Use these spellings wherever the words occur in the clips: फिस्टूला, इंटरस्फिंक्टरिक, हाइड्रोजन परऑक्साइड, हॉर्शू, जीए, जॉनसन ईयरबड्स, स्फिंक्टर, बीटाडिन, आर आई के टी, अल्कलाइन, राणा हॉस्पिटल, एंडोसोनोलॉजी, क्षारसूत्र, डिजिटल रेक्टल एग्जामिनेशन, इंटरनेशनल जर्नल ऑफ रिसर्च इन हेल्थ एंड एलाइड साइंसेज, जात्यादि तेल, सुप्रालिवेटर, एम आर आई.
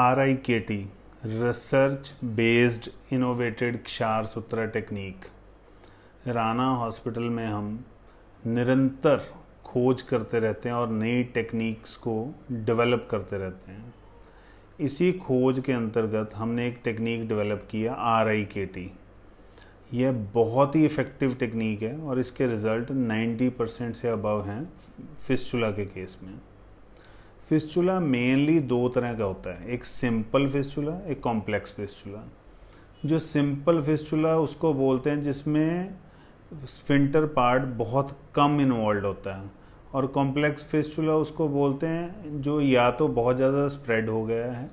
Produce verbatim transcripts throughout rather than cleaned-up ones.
आर आई के टी research based innovated क्षारसूत्र technique. राणा हॉस्पिटल में हम निरंतर खोज करते रहते हैं और नई टेक्निक्स को डेवलप करते रहते हैं। इसी खोज के अंतर्गत हमने एक टेक्निक डेवलप किया आर आई के टी। यह बहुत ही इफ़ेक्टिव टेक्निक है और इसके रिज़ल्ट नब्बे परसेंट से अबव हैं फिस्टूला के केस में। फिस्टूला मेनली दो तरह का होता है, एक सिंपल फिस्टूला, एक कॉम्प्लेक्स फिस्टूला। जो सिंपल फिस्टूला उसको बोलते हैं जिसमें स्फिंक्टर पार्ट बहुत कम इन्वॉल्व होता है, और कॉम्प्लेक्स फिस्टूला उसको बोलते हैं जो या तो बहुत ज़्यादा स्प्रेड हो गया है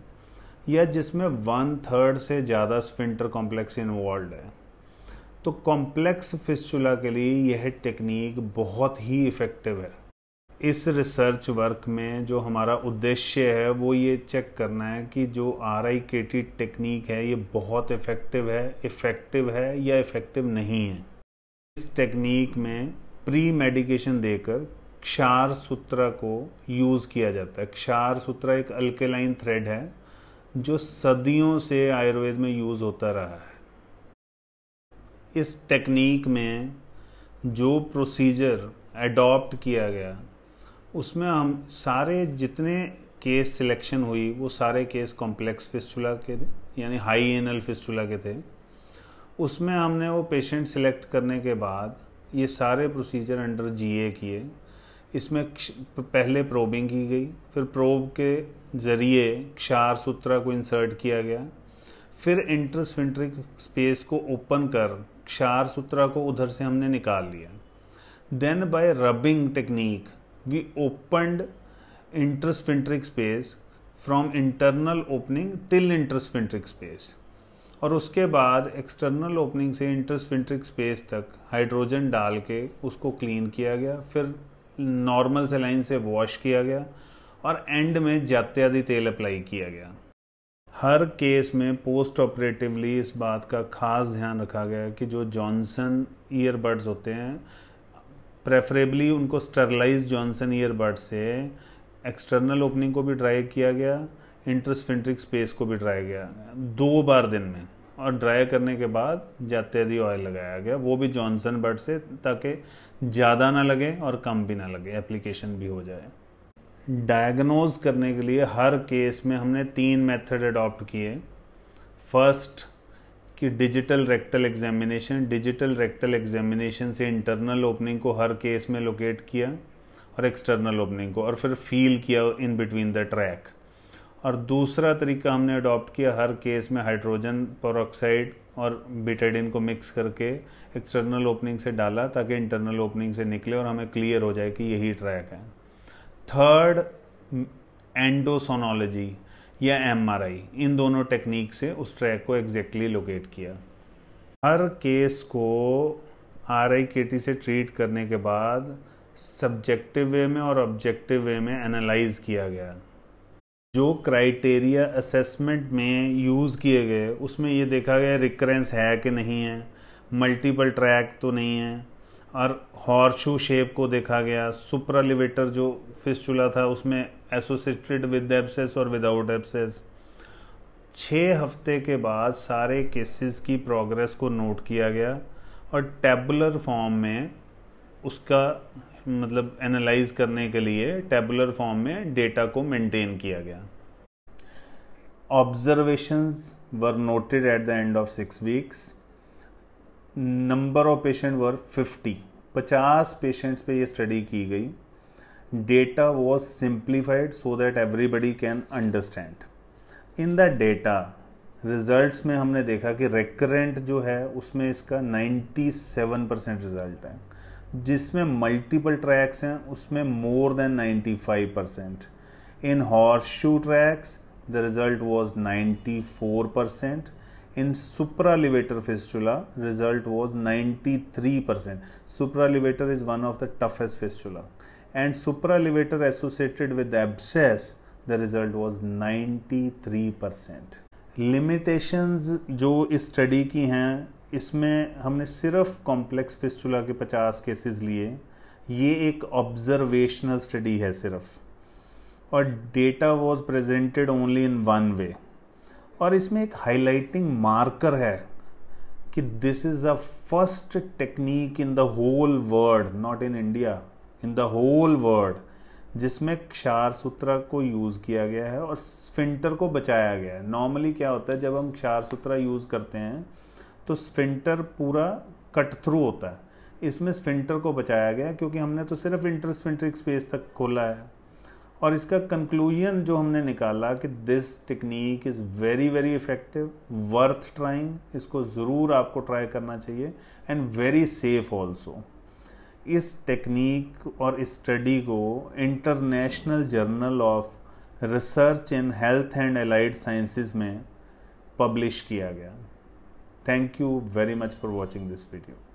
या जिसमें वन थर्ड से ज़्यादा स्फिंक्टर कॉम्प्लेक्स इन्वॉल्व है। तो कॉम्प्लेक्स फिस्टूला के लिए यह टेक्निक बहुत ही इफ़ेक्टिव है। इस रिसर्च वर्क में जो हमारा उद्देश्य है वो ये चेक करना है कि जो आर आई के टी technique है ये बहुत इफ़ेक्टिव है इफ़ेक्टिव है या इफ़ेक्टिव नहीं है। इस टेक्निक में प्री मेडिकेशन देकर क्षारसूत्र को यूज़ किया जाता है। क्षारसूत्र एक अल्कलाइन थ्रेड है जो सदियों से आयुर्वेद में यूज़ होता रहा है। इस टेक्निक में जो प्रोसीजर एडॉप्ट किया गया उसमें हम सारे जितने केस सिलेक्शन हुई वो सारे केस कॉम्प्लेक्स फिस्टूला के थे, यानी हाई एनल फिस्टूला के थे। उसमें हमने वो पेशेंट सिलेक्ट करने के बाद ये सारे प्रोसीजर अंडर जीए किए। इसमें पहले प्रोबिंग की गई, फिर प्रोब के ज़रिए क्षारसूत्र को इंसर्ट किया गया, फिर इंटरस्फिंक्टरिक स्पेस को ओपन कर क्षारसूत्र को उधर से हमने निकाल लिया। Then by rubbing technique we opened इंटरस्फिंक्टरिक space from internal opening till इंटरस्फिंक्टरिक space, और उसके बाद एक्सटर्नल ओपनिंग से इंटरस्फिंक्टरिक स्पेस तक हाइड्रोजन डाल के उसको क्लीन किया गया, फिर नॉर्मल सलाइन से वॉश किया गया और एंड में जात्यादि तेल अप्लाई किया गया। हर केस में पोस्ट ऑपरेटिवली इस बात का खास ध्यान रखा गया कि जो जॉनसन ईयरबड्स होते हैं प्रेफरेबली उनको स्टरलाइज जॉनसन ईयरबड्स से एक्सटर्नल ओपनिंग को भी ड्राई किया गया, इंटरस्फिंक्टरिक स्पेस को भी ड्राई किया गया दो बार दिन में, और ड्राई करने के बाद जात्यादि ऑयल लगाया गया, वो भी जॉनसन बर्ड से, ताकि ज़्यादा ना लगे और कम भी ना लगे, एप्लीकेशन भी हो जाए। डायग्नोज करने के लिए हर केस में हमने तीन मेथड अडॉप्ट किए। फर्स्ट कि डिजिटल रेक्टल एग्जामिनेशन, डिजिटल रेक्टल एग्जामिनेशन से इंटरनल ओपनिंग को हर केस में लोकेट किया और एक्सटर्नल ओपनिंग को, और फिर फील किया इन बिटवीन द ट्रैक। और दूसरा तरीका हमने अडॉप्ट किया, हर केस में हाइड्रोजन परऑक्साइड और बीटाडिन को मिक्स करके एक्सटर्नल ओपनिंग से डाला ताकि इंटरनल ओपनिंग से निकले और हमें क्लियर हो जाए कि यही ट्रैक है। थर्ड एंडोसोनोलॉजी या एम आर आई, इन दोनों टेक्निक से उस ट्रैक को एग्जैक्टली लोकेट किया। हर केस को आर आई के टी से ट्रीट करने के बाद सब्जेक्टिव वे में और ऑब्जेक्टिव वे में एनालाइज किया गया। जो क्राइटेरिया असेसमेंट में यूज़ किए गए उसमें ये देखा गया रिकरेंस है कि नहीं है, मल्टीपल ट्रैक तो नहीं है, और हॉर्शू शेप को देखा गया। सुप्रालिवेटर जो फिस्टूला था उसमें एसोसिएटेड विद एब्सेस और विदाउट एब्सेस। छः हफ्ते के बाद सारे केसेस की प्रोग्रेस को नोट किया गया और टेबुलर फॉर्म में उसका मतलब एनालाइज करने के लिए टेबुलर फॉर्म में डेटा को मेंटेन किया गया। Observations were noted at the end of six weeks. Number of patient were fifty, पचास पेशेंट्स पे ये स्टडी की गई। Data was simplified so that everybody can understand. In the data results में हमने देखा कि रिकरेंट जो है उसमें इसका सत्तानवे परसेंट रिजल्ट है, जिसमें मल्टीपल ट्रैक्स हैं उसमें more than ninety five percent. In हॉर्शू tracks the result was ninety four percent. In सुप्रालिवेटर फिस्टूला result was ninety three percent. सुप्रालिवेटर is one of the toughest फिस्टूला, and सुप्रालिवेटर associated with abscess the result was ninety three percent. Limitations जो इस study की हैं, इसमें हमने सिर्फ complex फिस्टूला के पचास cases लिए। ये एक ऑब्जर्वेशनल स्टडी है सिर्फ। और data was presented only in one way. और इसमें एक हाईलाइटिंग मार्कर है कि this is a first technique in the whole world, not in India, in the whole world, जिसमें क्षारसूत्र को यूज़ किया गया है और स्फिंक्टर को बचाया गया है। नॉर्मली क्या होता है, जब हम क्षारसूत्र यूज़ करते हैं तो स्फिंक्टर पूरा कट थ्रू होता है, इसमें स्फिंक्टर को बचाया गया क्योंकि हमने तो सिर्फ इंटरस्फिंक्टरिक स्पेस तक खोला है। और इसका कंक्लूजन जो हमने निकाला कि this technique is very very effective, worth trying, इसको ज़रूर आपको ट्राई करना चाहिए, एंड वेरी सेफ ऑल्सो। इस टेक्निक और इस स्टडी को इंटरनेशनल जर्नल ऑफ रिसर्च इन हेल्थ एंड एलाइड साइंसेज में पब्लिश किया गया। Thank you very much for watching this video.